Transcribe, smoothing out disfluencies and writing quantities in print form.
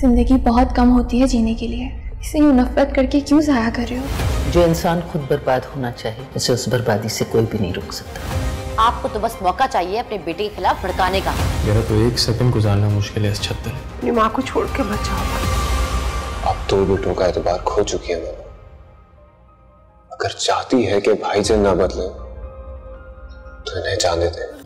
जिंदगी बहुत कम होती है जीने के लिए, इसे यूँ नफरत करके क्यों ज़ाया कर रहे हो? जो इंसान खुद बर्बाद होना चाहे उसे उस बर्बादी से कोई भी नहीं रोक सकता। आपको तो बस मौका चाहिए अपने बेटे के खिलाफ भड़काने का। मेरा तो एक सेकंड गुजारना मुश्किल है इस छत्तर। अपनी माँ को छोड़ के बचाओ। अब दो बेटों का एतबार खो चुकी है मैंने। अगर चाहती है कि भाईजान ना बदले तो इन्हें जाने दे।